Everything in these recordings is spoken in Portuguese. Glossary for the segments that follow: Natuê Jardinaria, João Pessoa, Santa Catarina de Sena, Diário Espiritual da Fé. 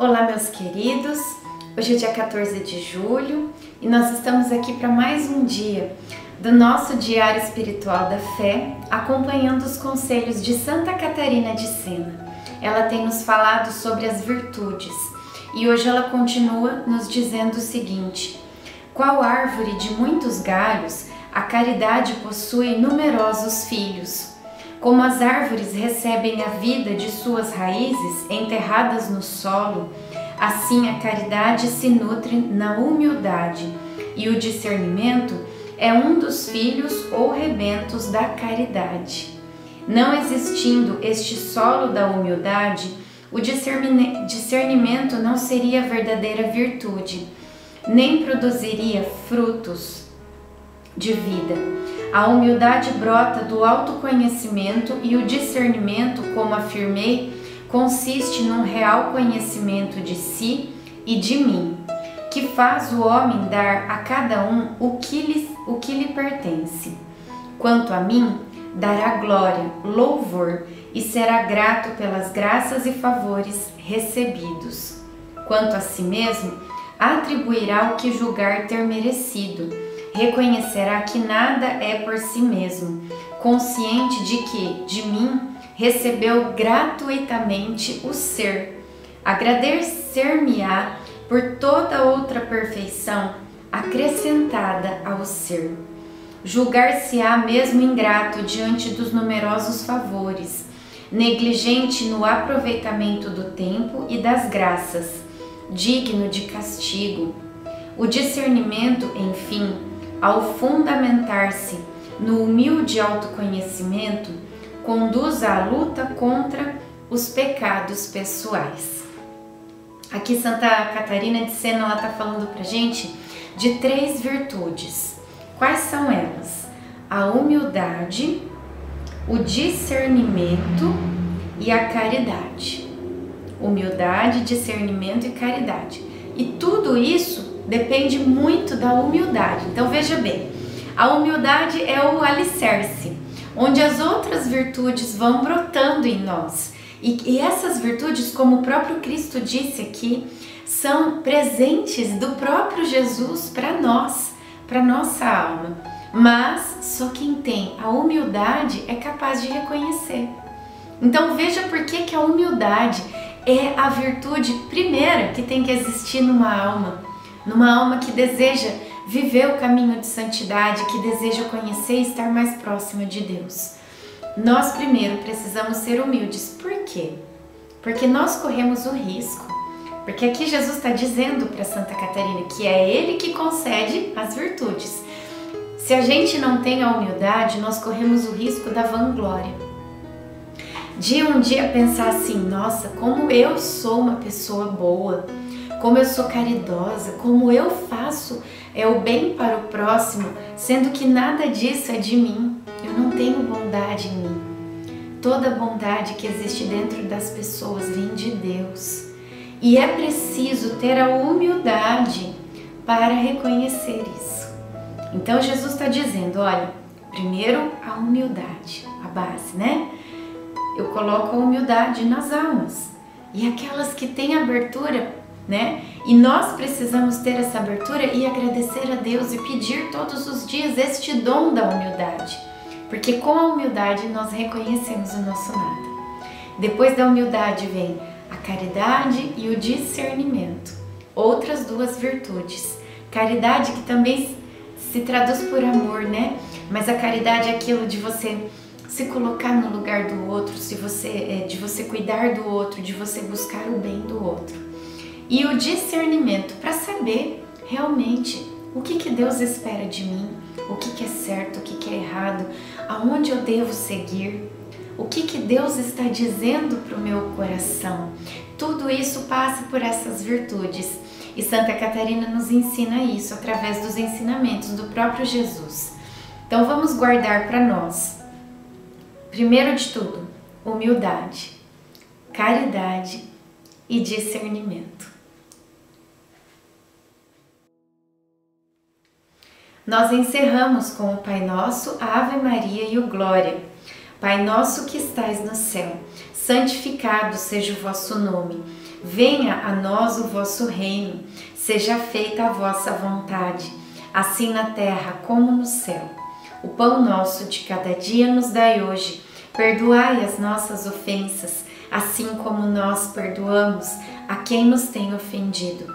Olá, meus queridos, hoje é dia 14 de julho e nós estamos aqui para mais um dia do nosso Diário Espiritual da Fé, acompanhando os conselhos de Santa Catarina de Sena. Ela tem nos falado sobre as virtudes e hoje ela continua nos dizendo o seguinte: qual árvore de muitos galhos, a caridade possui numerosos filhos. Como as árvores recebem a vida de suas raízes enterradas no solo, assim a caridade se nutre na humildade, e o discernimento é um dos filhos ou rebentos da caridade. Não existindo este solo da humildade, o discernimento não seria verdadeira virtude, nem produziria frutos de vida. A humildade brota do autoconhecimento e o discernimento, como afirmei, consiste num real conhecimento de si e de mim, que faz o homem dar a cada um o que lhe pertence. Quanto a mim, dará glória, louvor e será grato pelas graças e favores recebidos. Quanto a si mesmo, atribuirá o que julgar ter merecido. Reconhecerá que nada é por si mesmo, consciente de que, de mim, recebeu gratuitamente o ser. Agradecer-me-á por toda outra perfeição acrescentada ao ser. Julgar-se-á mesmo ingrato diante dos numerosos favores, negligente no aproveitamento do tempo e das graças, digno de castigo. O discernimento, enfim, ao fundamentar-se no humilde autoconhecimento, conduz à luta contra os pecados pessoais. Aqui Santa Catarina de Sena está falando para gente de três virtudes. Quais são elas? A humildade, o discernimento e a caridade. Humildade, discernimento e caridade. E tudo isso depende muito da humildade. Então veja bem, a humildade é o alicerce, onde as outras virtudes vão brotando em nós. E essas virtudes, como o próprio Cristo disse aqui, são presentes do próprio Jesus para nós, para nossa alma. Mas só quem tem a humildade é capaz de reconhecer. Então veja por que a humildade é a virtude primeira que tem que existir numa alma que deseja viver o caminho de santidade, que deseja conhecer e estar mais próxima de Deus. Nós primeiro precisamos ser humildes. Por quê? Porque nós corremos o risco. Porque aqui Jesus está dizendo para Santa Catarina que é Ele que concede as virtudes. Se a gente não tem a humildade, nós corremos o risco da vanglória. De um dia pensar assim: nossa, como eu sou uma pessoa boa, como eu sou caridosa, como eu faço o bem para o próximo, sendo que nada disso é de mim. Eu não tenho bondade em mim. Toda bondade que existe dentro das pessoas vem de Deus. E é preciso ter a humildade para reconhecer isso. Então Jesus está dizendo: olha, primeiro a humildade, a base, né? Eu coloco a humildade nas almas. E aquelas que têm abertura, né? E nós precisamos ter essa abertura e agradecer a Deus e pedir todos os dias este dom da humildade, porque com a humildade nós reconhecemos o nosso nada. Depois da humildade vem a caridade e o discernimento, outras duas virtudes. Caridade, que também se traduz por amor, né? Mas a caridade é aquilo de você se colocar no lugar do outro, de você cuidar do outro, de você buscar o bem do outro. E o discernimento, para saber realmente o que Deus espera de mim, o que é certo, o que é errado, aonde eu devo seguir, o que Deus está dizendo para o meu coração. Tudo isso passa por essas virtudes. E Santa Catarina nos ensina isso através dos ensinamentos do próprio Jesus. Então vamos guardar para nós, primeiro de tudo, humildade, caridade e discernimento. Nós encerramos com o Pai Nosso, a Ave Maria e o Glória. Pai nosso que estais no céu, santificado seja o vosso nome. Venha a nós o vosso reino, seja feita a vossa vontade, assim na terra como no céu. O pão nosso de cada dia nos dai hoje, perdoai as nossas ofensas, assim como nós perdoamos a quem nos tem ofendido.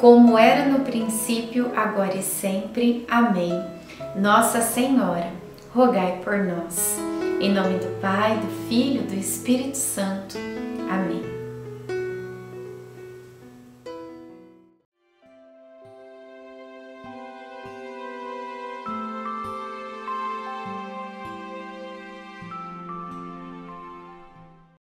como era no princípio, agora e sempre. Amém. Nossa Senhora, rogai por nós. Em nome do Pai, do Filho e do Espírito Santo.